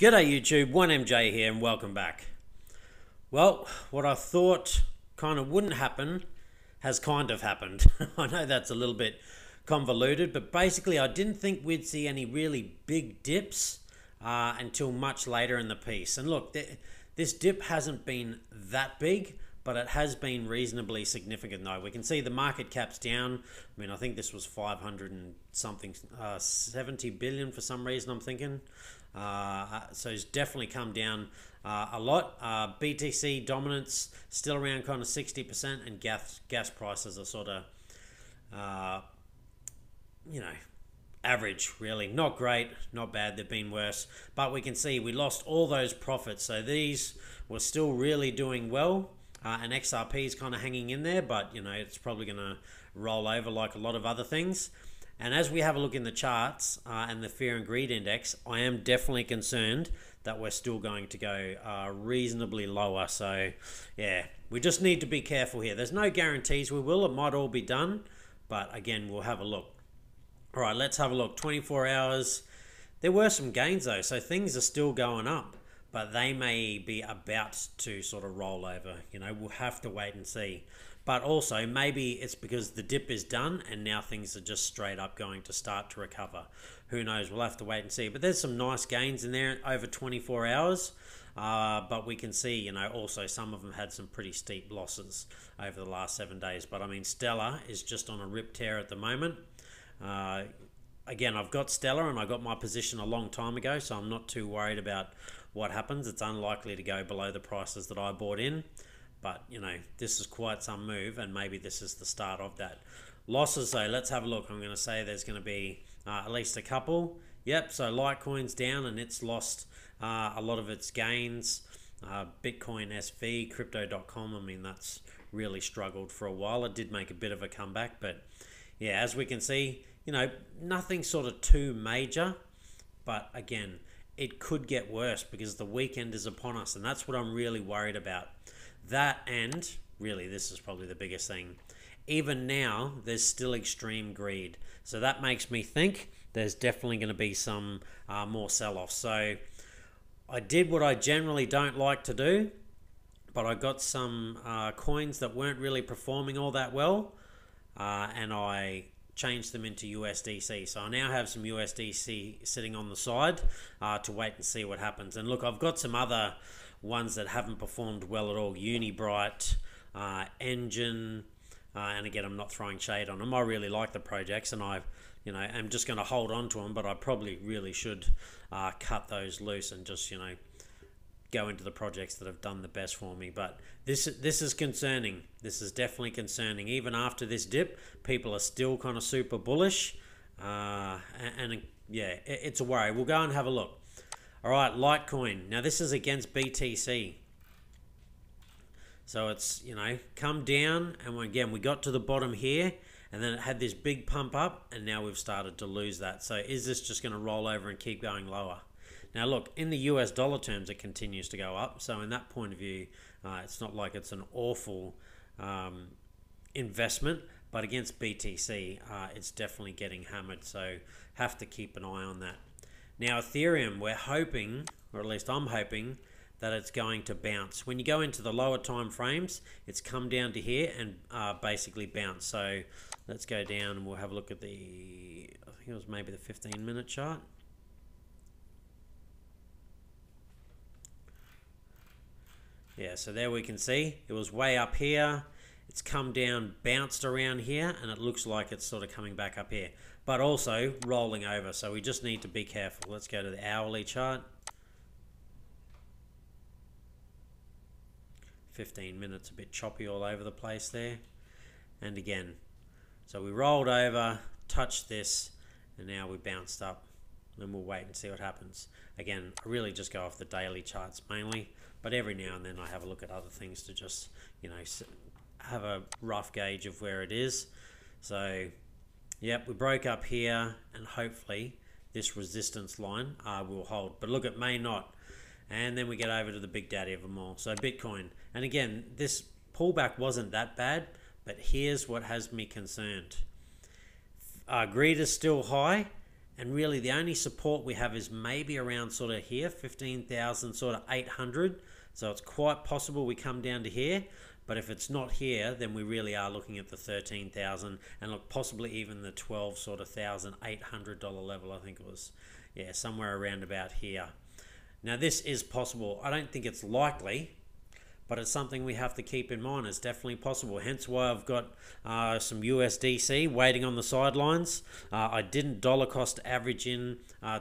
G'day YouTube, 1MJ here and welcome back. Well, what I thought kind of wouldn't happen has kind of happened. I know that's a little bit convoluted, but basically I didn't think we'd see any really big dips until much later in the piece. And look, this dip hasn't been that big, but it has been reasonably significant though. We can see the market cap's down. I mean, I think this was 500 and something, 70 billion for some reason I'm thinking. So it's definitely come down a lot. BTC dominance still around kind of 60%, and gas prices are sort of, you know, average really. Not great, not bad, they've been worse. But we can see we lost all those profits. So these were still really doing well. And XRP is kind of hanging in there, but you know, it's probably going to roll over like a lot of other things. And as we have a look in the charts and the fear and greed index, I am definitely concerned that we're still going to go reasonably lower. So yeah, we just need to be careful here. There's no guarantees we will. It might all be done, but again, we'll have a look. All right, let's have a look. 24 hours. There were some gains though, so things are still going up, but they may be about to sort of roll over. You know, we'll have to wait and see. But also, maybe it's because the dip is done and now things are just straight up going to start to recover. Who knows? We'll have to wait and see. But there's some nice gains in there over 24 hours. But we can see, you know, also some of them had some pretty steep losses over the last 7 days. But I mean, Stellar is just on a rip tear at the moment. Again, I've got Stellar and I got my position a long time ago, so I'm not too worried about what happens. It's unlikely to go below the prices that I bought in, but you know, this is quite some move, and maybe this is the start of that. Losses though, let's have a look. I'm going to say there's going to be at least a couple. Yep, so Litecoin's down and it's lost a lot of its gains. Bitcoin SV, Crypto.com, I mean, that's really struggled for a while. It did make a bit of a comeback, but yeah, as we can see, you know, nothing sort of too major, but again, it could get worse because the weekend is upon us, and that's what I'm really worried about. That, and really this is probably the biggest thing, even now there's still extreme greed, so that makes me think there's definitely going to be some more sell-offs. So I did what I generally don't like to do, but I got some coins that weren't really performing all that well, and I change them into USDC. So I now have some USDC sitting on the side to wait and see what happens. And look, I've got some other ones that haven't performed well at all. UniBright, Engine, and again, I'm not throwing shade on them. I really like the projects, and I, you know, am just going to hold on to them, but I probably really should cut those loose and just, you know, go into the projects that have done the best for me. But this is concerning. This is definitely concerning. Even after this dip, people are still kind of super bullish, and yeah, it's a worry. We'll go and have a look. All right, Litecoin. Now this is against BTC, so it's, you know, come down, and again, we got to the bottom here, and then it had this big pump up, and now we've started to lose that. So is this just going to roll over and keep going lower? Now look, in the US dollar terms, it continues to go up. So in that point of view, it's not like it's an awful investment, but against BTC, it's definitely getting hammered. So have to keep an eye on that. Now Ethereum, we're hoping, or at least I'm hoping, that it's going to bounce. When you go into the lower time frames, it's come down to here and basically bounce. So let's go down and we'll have a look at the, I think it was maybe the 15-minute chart. Yeah, so there we can see it was way up here, it's come down, bounced around here, and it looks like it's sort of coming back up here, but also rolling over. So we just need to be careful. Let's go to the hourly chart. 15 minutes, a bit choppy all over the place there. And again, so we rolled over, touched this, and now we bounced up. And we'll wait and see what happens. Again, I really just go off the daily charts mainly, but every now and then I have a look at other things to just, you know, have a rough gauge of where it is. So, yep, we broke up here, and hopefully this resistance line will hold. But look, it may not. And then we get over to the big daddy of them all, so Bitcoin. And again, this pullback wasn't that bad, but here's what has me concerned. Greed is still high, And really the only support we have is maybe around sort of here, 15,000, sort of 800. So it's quite possible we come down to here. But if it's not here, then we really are looking at the 13,000 and look, possibly even the 12 sort of $1,800 level. I think it was, yeah, somewhere around about here. Now this is possible. I don't think it's likely, but it's something we have to keep in mind. It's definitely possible. Hence why I've got some USDC waiting on the sidelines. I didn't dollar cost average in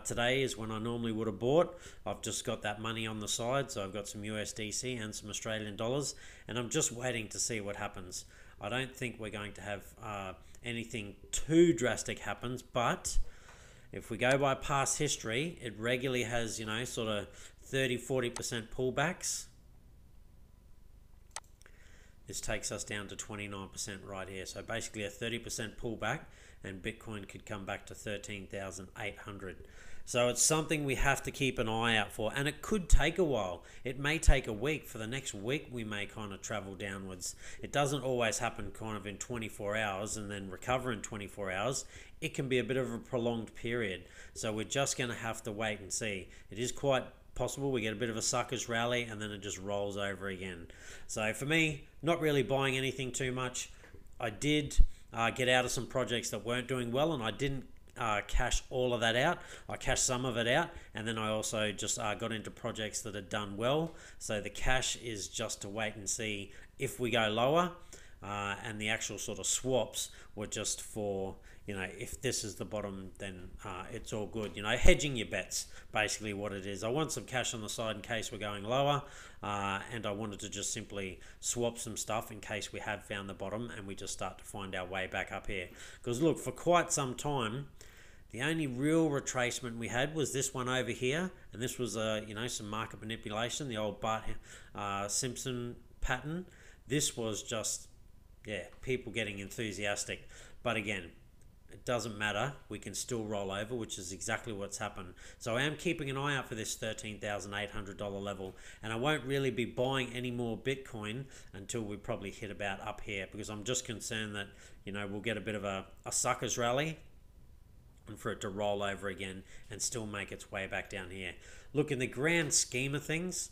today is when I normally would have bought. I've just got that money on the side. So I've got some USDC and some Australian dollars, and I'm just waiting to see what happens. I don't think we're going to have anything too drastic happens, but if we go by past history, it regularly has, you know, sort of 30–40% pullbacks. This takes us down to 29% right here. So basically a 30% pullback and Bitcoin could come back to 13,800. So it's something we have to keep an eye out for, and it could take a while. It may take a week. For the next week, we may kind of travel downwards. It doesn't always happen kind of in 24 hours and then recover in 24 hours. It can be a bit of a prolonged period. So we're just going to have to wait and see. It is quite possible we get a bit of a sucker's rally and then it just rolls over again. So for me, not really buying anything too much. I did get out of some projects that weren't doing well, and I didn't cash all of that out. I cashed some of it out, and then I also just got into projects that had done well. So the cash is just to wait and see if we go lower, and the actual sort of swaps were just for, you know, if this is the bottom, then it's all good. You know, hedging your bets, basically what it is. I want some cash on the side in case we're going lower, and I wanted to just simply swap some stuff in case we have found the bottom and we just start to find our way back up here. Because look, for quite some time, the only real retracement we had was this one over here, and this was you know, some market manipulation, the old Bart Simpson pattern. This was just, yeah, people getting enthusiastic, but again, it doesn't matter. We can still roll over, which is exactly what's happened. So I am keeping an eye out for this $13,800 level, and I won't really be buying any more Bitcoin until we probably hit about up here, because I'm just concerned that, you know, we'll get a bit of a sucker's rally and for it to roll over again and still make its way back down here. Look, in the grand scheme of things,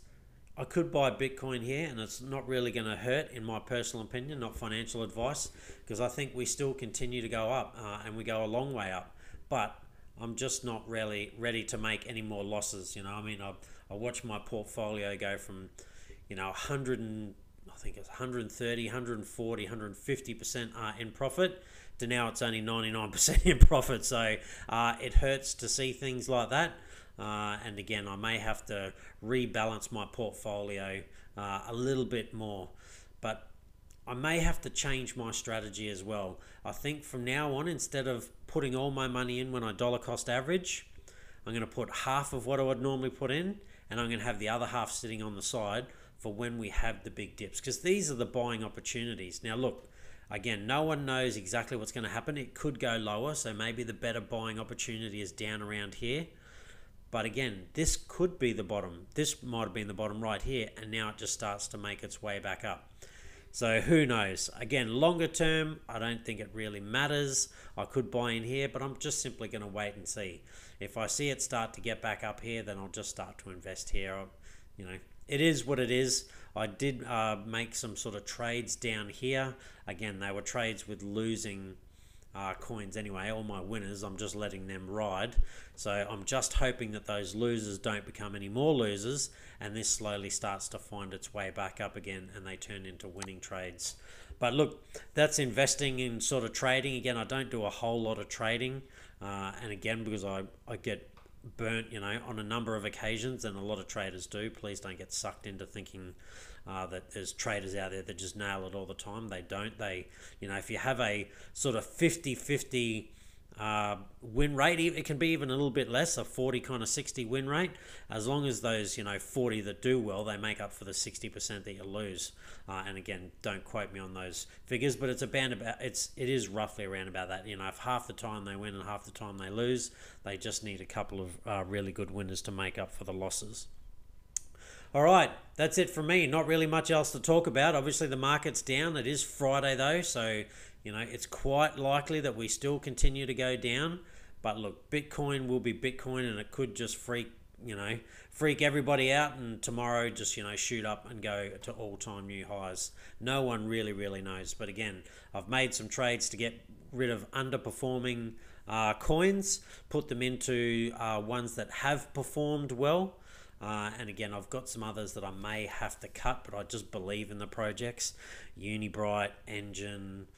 I could buy Bitcoin here and it's not really going to hurt, in my personal opinion, not financial advice, because I think we still continue to go up and we go a long way up. But I'm just not really ready to make any more losses. You know, I mean, I watched my portfolio go from, you know, 100 and I think it's 130, 140, 150% in profit, to now it's only 99% in profit. So it hurts to see things like that. And again, I may have to rebalance my portfolio a little bit more, but I may have to change my strategy as well. I think from now on, instead of putting all my money in when I dollar cost average, I'm going to put half of what I would normally put in, and I'm going to have the other half sitting on the side for when we have the big dips, because these are the buying opportunities. Now look, again, no one knows exactly what's going to happen. It could go lower, so maybe the better buying opportunity is down around here. But again, this could be the bottom. This might have been the bottom right here, and now it just starts to make its way back up. So who knows? Again, longer term, I don't think it really matters. I could buy in here, but I'm just simply going to wait and see. If I see it start to get back up here, then I'll just start to invest here. You know, it is what it is. I did make some sort of trades down here. Again, they were trades with losing coins anyway. All my winners, I'm just letting them ride. So I'm just hoping that those losers don't become any more losers, and this slowly starts to find its way back up again and they turn into winning trades. But look, that's investing in sort of trading. Again, I don't do a whole lot of trading, and again, because I get burnt, you know, on a number of occasions, and a lot of traders do. Please don't get sucked into thinking that there's traders out there that just nail it all the time. They don't. They, you know, if you have a sort of 50-50 win rate, it can be even a little bit less, a 40 kind of 60 win rate. As long as those, you know, 40 that do well, they make up for the 60% that you lose. And again, don't quote me on those figures, but it's it is roughly around about that. You know, if half the time they win and half the time they lose, they just need a couple of really good winners to make up for the losses. All right, that's it from me. Not really much else to talk about. Obviously, the market's down. It is Friday, though, so, you know, it's quite likely that we still continue to go down. But look, Bitcoin will be Bitcoin, and it could just freak everybody out, and tomorrow just, shoot up and go to all-time new highs. No one really knows. But again, I've made some trades to get rid of underperforming coins, put them into ones that have performed well. And again, I've got some others that I may have to cut, but I just believe in the projects. UniBright, Engine,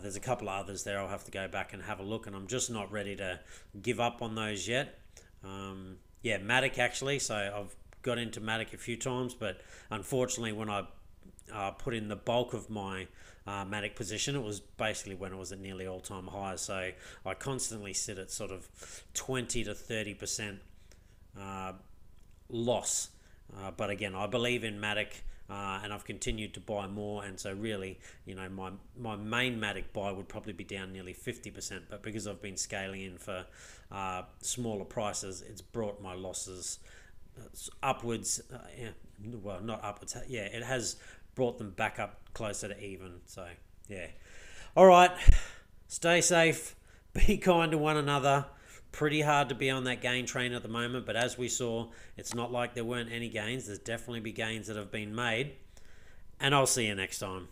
there's a couple of others there I'll have to go back and have a look, and I'm just not ready to give up on those yet. Yeah, Matic actually, so I've got into Matic a few times, but unfortunately when I put in the bulk of my Matic position, it was basically when it was at nearly all-time high, so I constantly sit at sort of 20 to 30% loss. But again, I believe in Matic, and I've continued to buy more, and so really, my main Matic buy would probably be down nearly 50%, but because I've been scaling in for smaller prices, it's brought my losses upwards. Well, not upwards, yeah, it has brought them back up closer to even. So yeah, all right, stay safe, be kind to one another. Pretty hard to be on that gain train at the moment, but as we saw, it's not like there weren't any gains. There's definitely been gains that have been made, and I'll see you next time.